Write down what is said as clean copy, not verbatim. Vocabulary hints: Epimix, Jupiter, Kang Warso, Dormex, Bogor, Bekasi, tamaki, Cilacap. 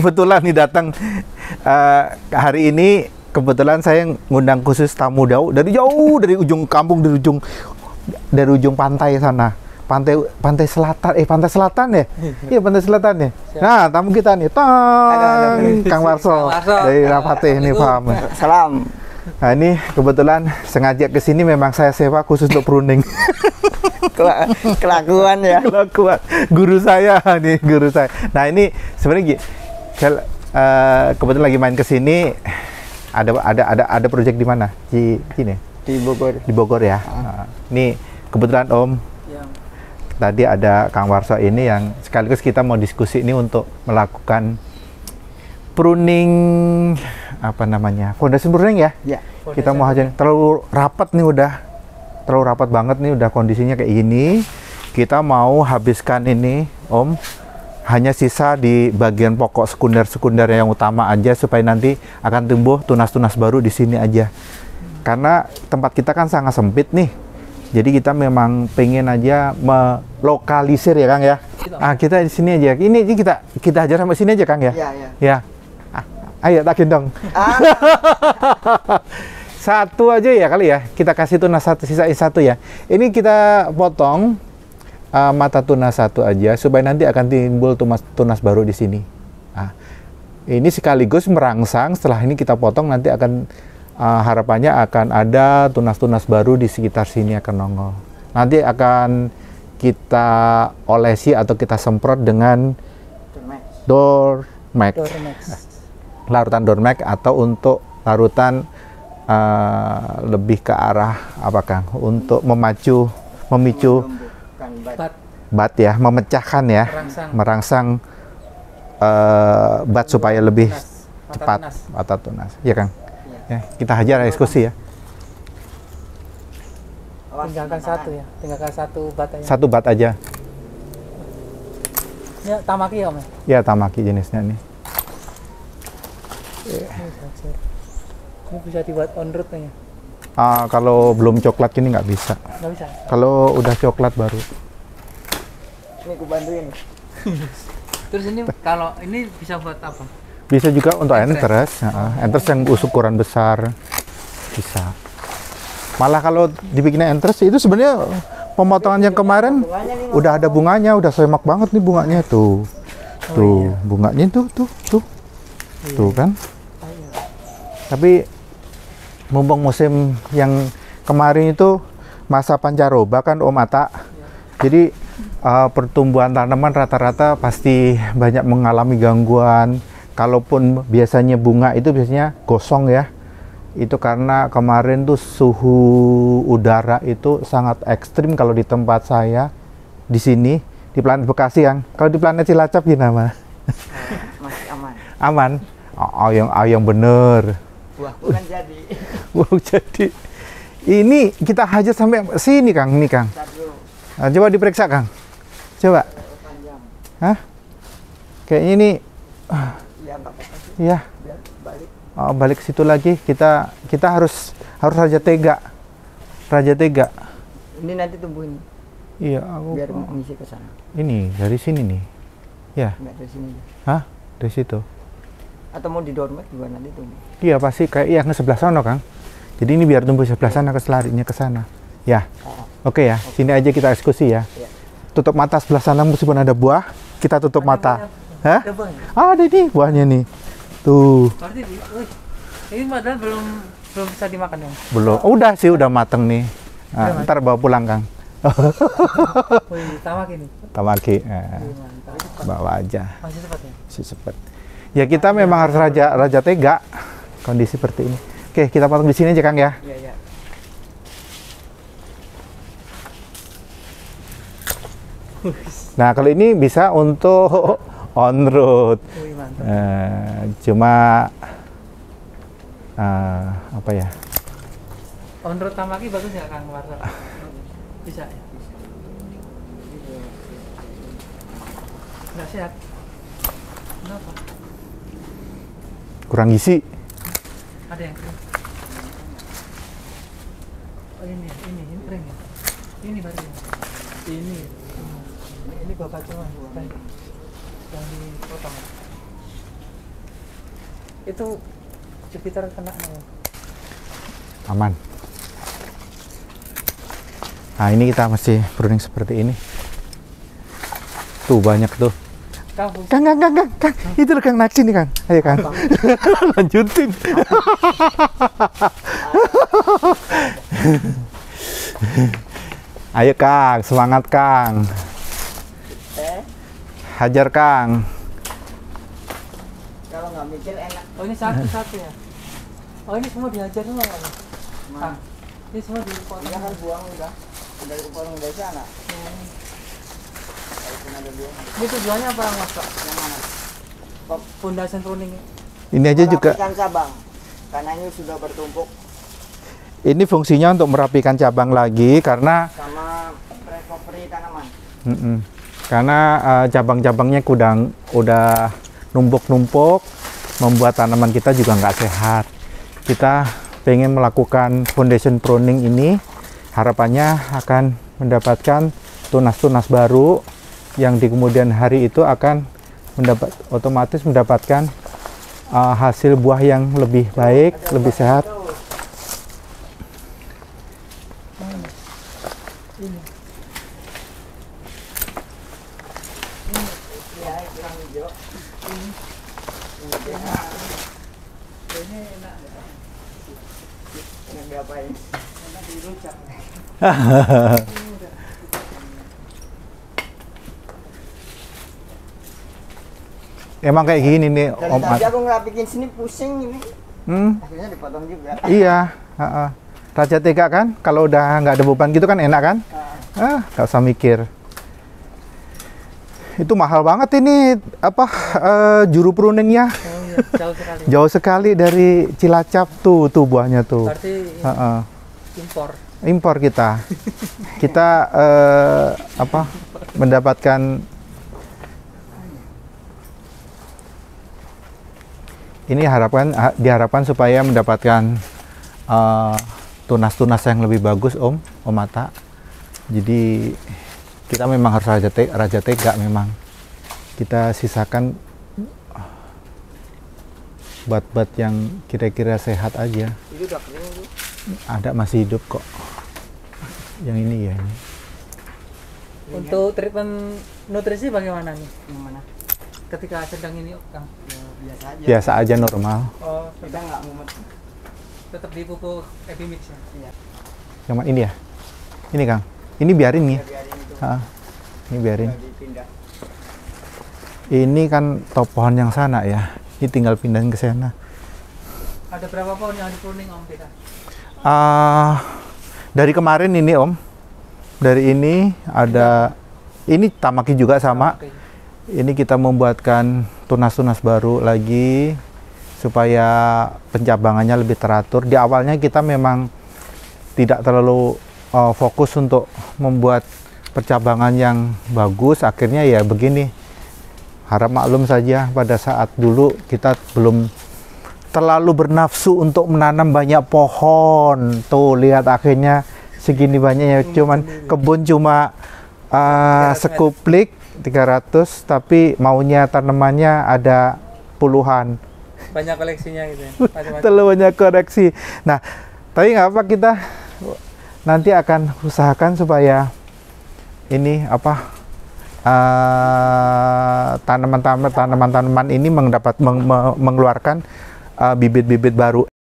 kebetulan nih datang hari ini, kebetulan saya ngundang khusus tamu jauh dari ujung kampung, dari ujung pantai sana. Pantai selatan ya? Iya, pantai selatan ya. Nah, tamu kita nih, Kang Warso dari Rapate ini, paham. Salam. Nah, ini kebetulan sengaja ke sini, memang saya sewa khusus untuk pruning. Kelakuan ya. Kelakuan. Guru saya. Nah, ini sebenarnya kebetulan lagi main ke sini, ada proyek di mana? Di sini. Di Bogor. Di Bogor ya. Ini kebetulan Om tadi ada Kang Warso ini yang sekaligus kita mau diskusi ini untuk melakukan pruning, apa namanya, fondasi pruning ya? Iya. Kita mau hajarin, terlalu rapat banget nih udah kondisinya kayak gini. Kita mau habiskan ini Om, hanya sisa di bagian pokok sekunder yang utama aja supaya nanti akan tumbuh tunas-tunas baru di sini aja. Karena tempat kita kan sangat sempit nih. Jadi kita memang pengen aja melokalisir ya Kang ya. Ah, kita di sini aja. Ini kita ajar sampai sini aja Kang ya. Iya. Ayo takin dong. Satu aja ya kali ya. Kita kasih tunas satu, sisain satu ya. Ini kita potong mata tunas satu aja supaya nanti akan timbul tunas baru di sini. Nah, ini sekaligus merangsang, setelah ini kita potong nanti akan harapannya akan ada tunas-tunas baru di sekitar sini akan nongol. Nanti akan kita olesi atau kita semprot dengan Dormex. Larutan Dormex atau untuk larutan lebih ke arah apa Kang? Untuk memicu bat ya, memecahkan ya, merangsang bat supaya lebih cepat mata tunas. Ya Kang. Ya, kita hajar eksekusi ya. Tinggalkan satu bat aja. Ini tamaki ya Om? Ya, tamaki jenisnya nih. Ini bisa dibuat on road nih ya? Kalau belum coklat ini nggak bisa. Nggak bisa? Kalau udah coklat baru. Ini gue bantuin. Terus ini kalau ini bisa buat apa? Bisa juga untuk entres yang ukuran besar bisa. Malah kalau dibikin entres itu sebenarnya pemotongan yang kemarin udah ada bunganya, udah semak banget nih bunganya tuh. Tuh, bunganya tuh kan. Tapi mumpung musim yang kemarin itu masa pancaroba kan Om Ata. Jadi pertumbuhan tanaman rata-rata pasti banyak mengalami gangguan. Kalaupun biasanya bunga itu biasanya gosong ya, itu karena kemarin tuh suhu udara itu sangat ekstrim. Kalau di tempat saya di sini di planet Bekasi, yang kalau di planet Cilacap gimana? Masih aman. Aman. Oh yang bener. Wah, bukan jadi. Wah, jadi. Ini kita hajar sampai sini Kang, ini Kang. Nah, coba diperiksa Kang. Coba. Hah? Kayaknya ini. Iya. Balik ke situ lagi. Kita harus raja tega. Ini nanti tumbuhin. Iya, aku biar mengisi ke sana. Ini dari sini nih. Ya. Enggak dari sini. Hah? Dari situ. Atau mau di Dormex juga nanti tumbuh. Iya, pasti kayak yang ke sebelah sana, Kang. Jadi ini biar tumbuh sebelah sana, keselarinya ke sana. Ya. Oke ya. Sini aja kita eksekusi ya. Tutup mata sebelah sana meskipun ada buah, kita tutup mata. Hah? Ada nih buahnya nih. Tuh. Ini padahal belum bisa dimakan ya? Belum. Oh, udah sih, udah mateng nih. Nah, ntar bawa pulang Kang. Tamaki nih. Tamaki. Bawa aja. Masih cepat ya? Masih cepat. Ya kita memang harus raja tega kondisi seperti ini. Oke, kita potong di sini aja Kang ya. Iya. Nah, kalau ini bisa untuk on road. Wih, cuma apa ya? On road tamaki bagus nggak Kang Warso? Bisa ya? Nggak sehat? Kenapa? Kurang gizi. Ada yang kering? Oh, ini kering ya? Ini baru ya? Ini bapak cuma. Yang dipotong. itu Jupiter kena. Aman. Nah, ini kita masih pruning seperti ini. Tuh, banyak tuh. Kang. Itu loh Kang, naci nih Kang. Ayo Kang. Lanjutin. Ayo Kang, semangat Kang. Hajar Kang. Kalau nggak mikir enak. Oh, ini satu-satu ya? Oh, ini semua dihajar dulu Kang? Kang, ini semua diukur. Dia kan buang udah. Dari ukuran dari sana. Ini tujuannya apa Mas Pak? Yang mana? Fondasi pruning. Ini aja juga. Merapikan cabang. Karena ini sudah bertumpuk. Ini fungsinya untuk merapikan cabang lagi karena sama recovery tanaman. Karena cabang-cabangnya udah numpuk-numpuk, membuat tanaman kita juga nggak sehat. Kita pengen melakukan foundation pruning ini, harapannya akan mendapatkan tunas-tunas baru yang di kemudian hari itu akan otomatis mendapatkan hasil buah yang lebih baik, lebih sehat. Emang kayak gini nih Om. Tadi aku ngerapikin sini pusing ini. Akhirnya dipotong juga. Iya, Raja Tega kan, kalau udah nggak ada beban gitu kan enak kan? Nggak usah mikir. Itu mahal banget ini apa juru pruningnya. Jauh sekali. Jauh sekali dari Cilacap tuh buahnya tuh. Berarti impor kita. Kita mendapatkan ini diharapkan supaya mendapatkan tunas-tunas yang lebih bagus Om Mata. Jadi kita memang harus raja tega memang. Kita sisakan bat-bat yang kira-kira sehat aja. Ada masih hidup kok. Yang ini ya. Ini. Untuk treatment nutrisi bagaimana nih? Gimana? Ketika sedang ini Kang. Biasa aja normal. Oh, kita nggak mumet. Tetap di pupuk Epimix ya? Iya. Yang mana ini ya? Ini Kang. Ini biarin nih. Ini biarin. Ini kan top pohon yang sana ya. Ini tinggal pindahin ke sana. Ada berapa pohon yang dipruning Om kita? Dari kemarin ini Om. Dari ini ada. Ini tamaki juga sama. Tamaki. Ini kita membuatkan tunas-tunas baru lagi supaya pencabangannya lebih teratur. Di awalnya kita memang tidak terlalu fokus untuk membuat percabangan yang bagus, akhirnya ya begini. Harap maklum saja pada saat dulu kita belum terlalu bernafsu untuk menanam banyak pohon. Tuh lihat akhirnya segini banyaknya, cuman kebun cuma sekuplik 300, tapi maunya tanamannya ada puluhan. Banyak koleksinya gitu ya? Terlalu banyak koleksi. Nah, tapi nggak apa, kita nanti akan usahakan supaya ini tanaman-tanaman ini mengeluarkan bibit-bibit baru.